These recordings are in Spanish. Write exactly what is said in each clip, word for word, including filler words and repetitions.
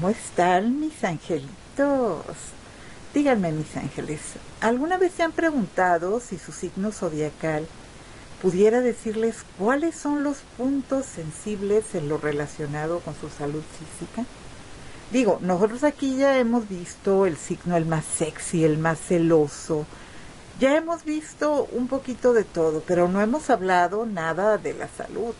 ¿Cómo están mis angelitos? Díganme, mis ángeles, ¿alguna vez se han preguntado si su signo zodiacal pudiera decirles cuáles son los puntos sensibles en lo relacionado con su salud física? Digo, nosotros aquí ya hemos visto el signo el más sexy, el más celoso, ya hemos visto un poquito de todo, pero no hemos hablado nada de la salud.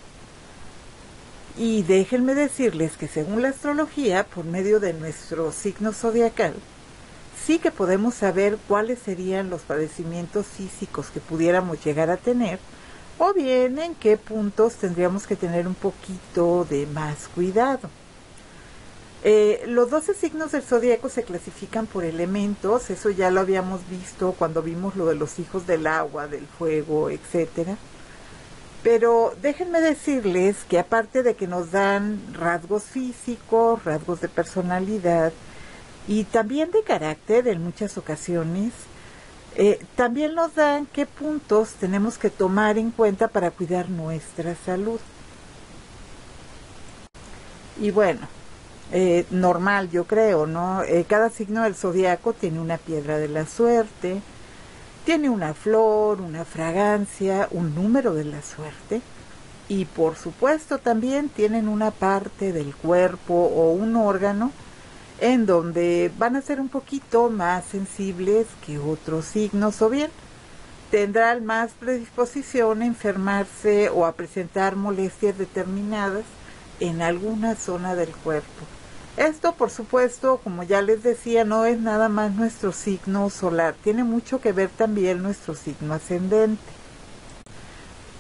Y déjenme decirles que según la astrología, por medio de nuestro signo zodiacal, sí que podemos saber cuáles serían los padecimientos físicos que pudiéramos llegar a tener, o bien en qué puntos tendríamos que tener un poquito de más cuidado. Eh, los doce signos del zodíaco se clasifican por elementos, eso ya lo habíamos visto cuando vimos lo de los hijos del agua, del fuego, etcétera. Pero déjenme decirles que aparte de que nos dan rasgos físicos, rasgos de personalidad y también de carácter en muchas ocasiones, eh, también nos dan qué puntos tenemos que tomar en cuenta para cuidar nuestra salud. Y bueno, eh, normal yo creo, ¿no? Eh, cada signo del zodiaco tiene una piedra de la suerte, tiene una flor, una fragancia, un número de la suerte y por supuesto también tienen una parte del cuerpo o un órgano en donde van a ser un poquito más sensibles que otros signos o bien tendrán más predisposición a enfermarse o a presentar molestias determinadas en alguna zona del cuerpo. Esto, por supuesto, como ya les decía, no es nada más nuestro signo solar. Tiene mucho que ver también nuestro signo ascendente.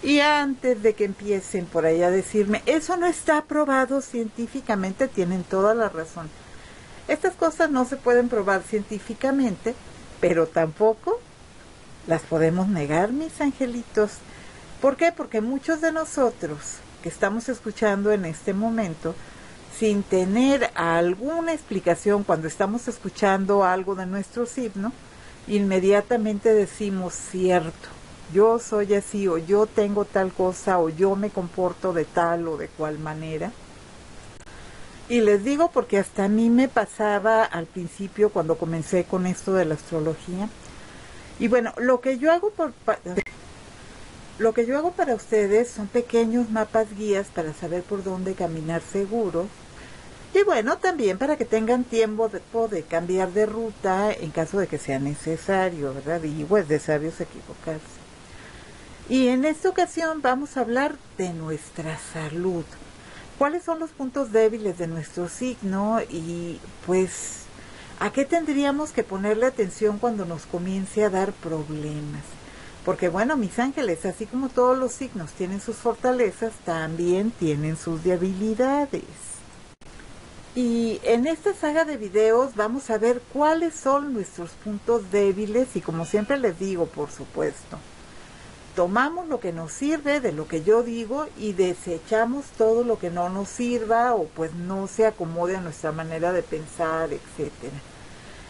Y antes de que empiecen por ahí a decirme, eso no está probado científicamente, tienen toda la razón. Estas cosas no se pueden probar científicamente, pero tampoco las podemos negar, mis angelitos. ¿Por qué? Porque muchos de nosotros que estamos escuchando en este momento, sin tener alguna explicación, cuando estamos escuchando algo de nuestro signo, inmediatamente decimos, cierto, yo soy así, o yo tengo tal cosa, o yo me comporto de tal o de cual manera. Y les digo porque hasta a mí me pasaba al principio cuando comencé con esto de la astrología. Y bueno, lo que yo hago por... Lo que yo hago para ustedes son pequeños mapas guías para saber por dónde caminar seguro. Y bueno, también para que tengan tiempo de, de cambiar de ruta en caso de que sea necesario, ¿verdad? Y pues de sabios equivocarse. Y en esta ocasión vamos a hablar de nuestra salud. ¿Cuáles son los puntos débiles de nuestro signo? Y pues, ¿a qué tendríamos que ponerle atención cuando nos comience a dar problemas? Porque bueno, mis ángeles, así como todos los signos tienen sus fortalezas, también tienen sus debilidades. Y en esta saga de videos vamos a ver cuáles son nuestros puntos débiles y como siempre les digo, por supuesto, tomamos lo que nos sirve de lo que yo digo y desechamos todo lo que no nos sirva o pues no se acomode a nuestra manera de pensar, etcétera.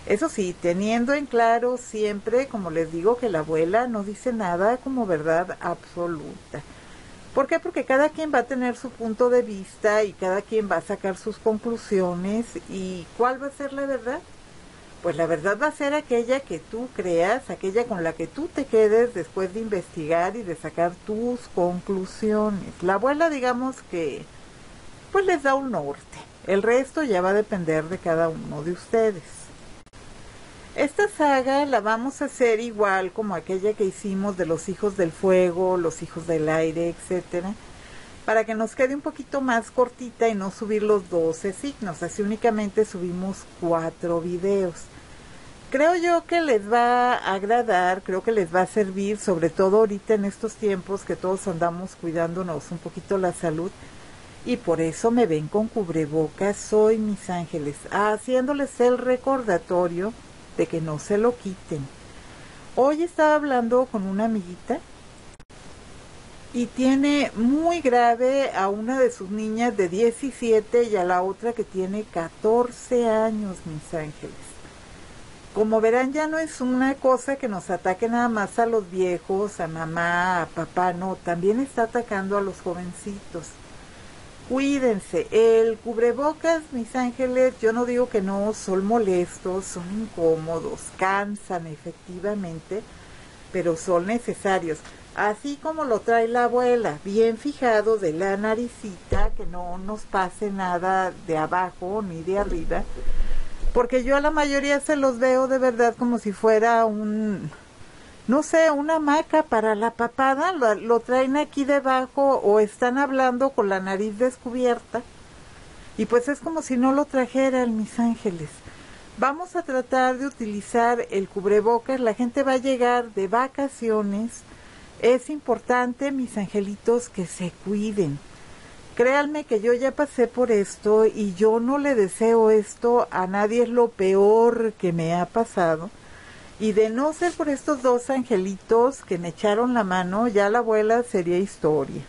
Eso sí, teniendo en claro siempre, como les digo, que la abuela no dice nada como verdad absoluta. ¿Por qué? Porque cada quien va a tener su punto de vista y cada quien va a sacar sus conclusiones. ¿Y cuál va a ser la verdad? Pues la verdad va a ser aquella que tú creas, aquella con la que tú te quedes después de investigar y de sacar tus conclusiones. La abuela, digamos que, pues les da un norte. El resto ya va a depender de cada uno de ustedes. Esta saga la vamos a hacer igual como aquella que hicimos de los hijos del fuego, los hijos del aire, etcétera, para que nos quede un poquito más cortita y no subir los doce signos. Así únicamente subimos cuatro videos. Creo yo que les va a agradar, creo que les va a servir, sobre todo ahorita en estos tiempos que todos andamos cuidándonos un poquito la salud. Y por eso me ven con cubrebocas, soy mis ángeles, haciéndoles el recordatorio de que no se lo quiten. Hoy estaba hablando con una amiguita y tiene muy grave a una de sus niñas de diecisiete y a la otra que tiene catorce años, mis ángeles. Como verán, ya no es una cosa que nos ataque nada más a los viejos, a mamá, a papá, no, también está atacando a los jovencitos. Cuídense, el cubrebocas, mis ángeles, yo no digo que no, son molestos, son incómodos, cansan efectivamente, pero son necesarios. Así como lo trae la abuela, bien fijado de la naricita, que no nos pase nada de abajo ni de arriba, porque yo a la mayoría se los veo de verdad como si fuera un... no sé, una hamaca para la papada, lo, lo traen aquí debajo o están hablando con la nariz descubierta. Y pues es como si no lo trajeran, mis ángeles. Vamos a tratar de utilizar el cubrebocas, la gente va a llegar de vacaciones. Es importante, mis angelitos, que se cuiden. Créanme que yo ya pasé por esto y yo no le deseo esto a nadie, es lo peor que me ha pasado. Y de no ser por estos dos angelitos que me echaron la mano, ya la abuela sería historia.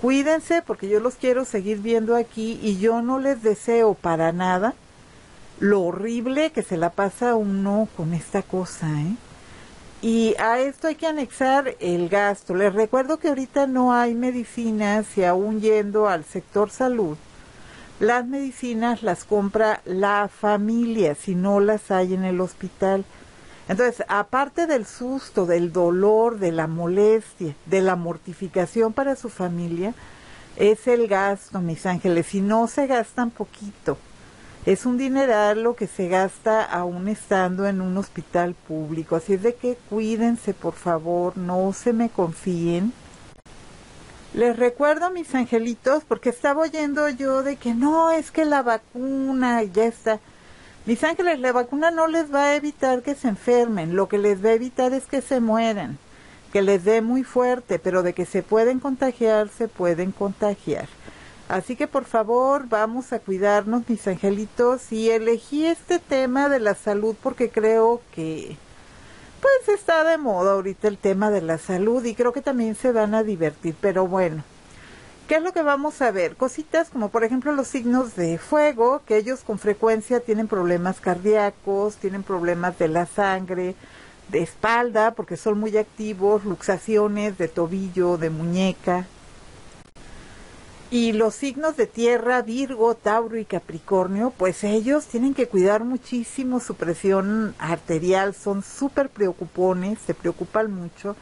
Cuídense porque yo los quiero seguir viendo aquí y yo no les deseo para nada lo horrible que se la pasa uno con esta cosa, ¿eh? Y a esto hay que anexar el gasto. Les recuerdo que ahorita no hay medicinas y aún yendo al sector salud, las medicinas las compra la familia si no las hay en el hospital. Entonces, aparte del susto, del dolor, de la molestia, de la mortificación para su familia, es el gasto, mis ángeles, y no se gastan poquito. Es un dineral lo que se gasta aún estando en un hospital público. Así es de que cuídense, por favor, no se me confíen. Les recuerdo, mis angelitos, porque estaba oyendo yo de que no, es que la vacuna ya está... Mis ángeles, la vacuna no les va a evitar que se enfermen, lo que les va a evitar es que se mueran, que les dé muy fuerte, pero de que se pueden contagiar, se pueden contagiar. Así que por favor, vamos a cuidarnos, mis angelitos, y elegí este tema de la salud porque creo que, pues está de moda ahorita el tema de la salud y creo que también se van a divertir, pero bueno. ¿Qué es lo que vamos a ver? Cositas como por ejemplo los signos de fuego, que ellos con frecuencia tienen problemas cardíacos, tienen problemas de la sangre, de espalda, porque son muy activos, luxaciones de tobillo, de muñeca. Y los signos de tierra, Virgo, Tauro y Capricornio, pues ellos tienen que cuidar muchísimo su presión arterial, son súper preocupones, se preocupan mucho.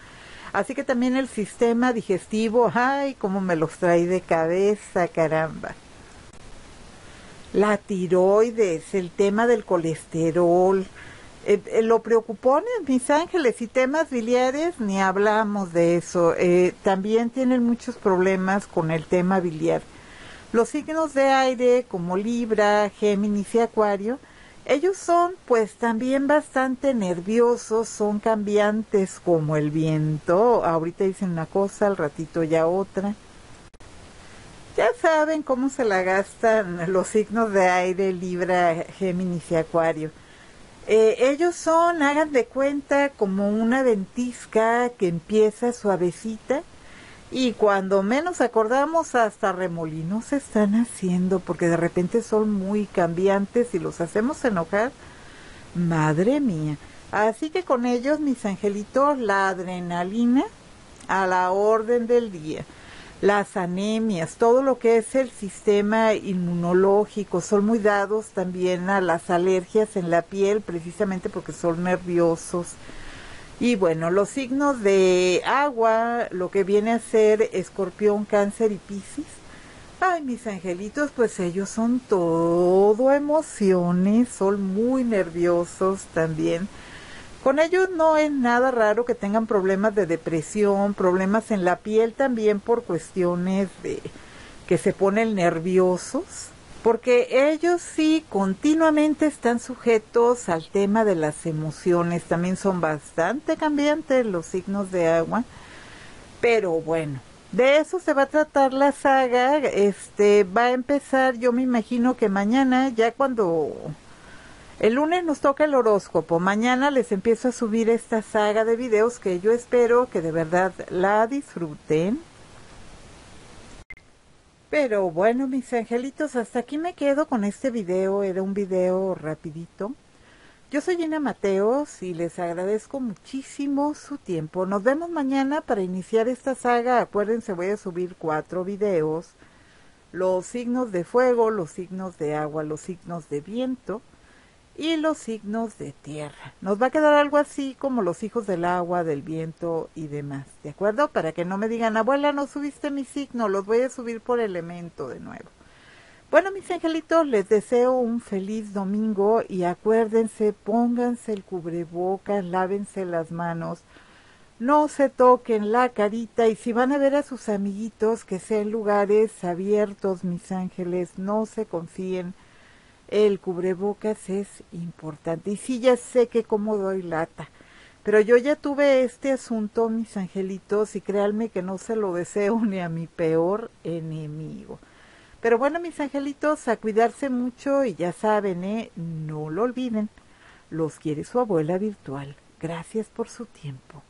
Así que también el sistema digestivo, ¡ay, cómo me los trae de cabeza, caramba! La tiroides, el tema del colesterol, eh, eh, lo preocupones, mis ángeles, y temas biliares, ni hablamos de eso. Eh, también tienen muchos problemas con el tema biliar. Los signos de aire, como Libra, Géminis y Acuario, ellos son, pues, también bastante nerviosos, son cambiantes como el viento. Ahorita dicen una cosa, al ratito ya otra. Ya saben cómo se la gastan los signos de aire, Libra, Géminis y Acuario. Eh, ellos son, hagan de cuenta, como una ventisca que empieza suavecita. Y cuando menos acordamos, hasta remolinos se están haciendo, porque de repente son muy cambiantes y los hacemos enojar. Madre mía. Así que con ellos, mis angelitos, la adrenalina a la orden del día. Las anemias, todo lo que es el sistema inmunológico, son muy dados también a las alergias en la piel, precisamente porque son nerviosos. Y bueno, los signos de agua, lo que viene a ser Escorpión, Cáncer y Piscis. Ay, mis angelitos, pues ellos son todo emociones, son muy nerviosos también. Con ellos no es nada raro que tengan problemas de depresión, problemas en la piel también por cuestiones de que se ponen nerviosos. Porque ellos sí continuamente están sujetos al tema de las emociones. También son bastante cambiantes los signos de agua. Pero bueno, de eso se va a tratar la saga. Este, va a empezar, yo me imagino que mañana, ya cuando... el lunes nos toca el horóscopo. Mañana les empiezo a subir esta saga de videos que yo espero que de verdad la disfruten. Pero bueno, mis angelitos, hasta aquí me quedo con este video. Era un video rapidito. Yo soy Gina Mateos y les agradezco muchísimo su tiempo. Nos vemos mañana para iniciar esta saga. Acuérdense, voy a subir cuatro videos los signos de fuego, los signos de agua, los signos de viento y los signos de tierra. Nos va a quedar algo así como los hijos del agua, del viento y demás, ¿de acuerdo? Para que no me digan, abuela, no subiste mi signo, los voy a subir por elemento de nuevo. Bueno, mis angelitos, les deseo un feliz domingo y acuérdense, pónganse el cubrebocas, lávense las manos, no se toquen la carita y si van a ver a sus amiguitos, que sean lugares abiertos, mis ángeles, no se confíen. El cubrebocas es importante. Y sí, ya sé que como doy lata, pero yo ya tuve este asunto, mis angelitos, y créanme que no se lo deseo ni a mi peor enemigo. Pero bueno, mis angelitos, a cuidarse mucho y ya saben, ¿eh? No lo olviden. Los quiere su abuela virtual. Gracias por su tiempo.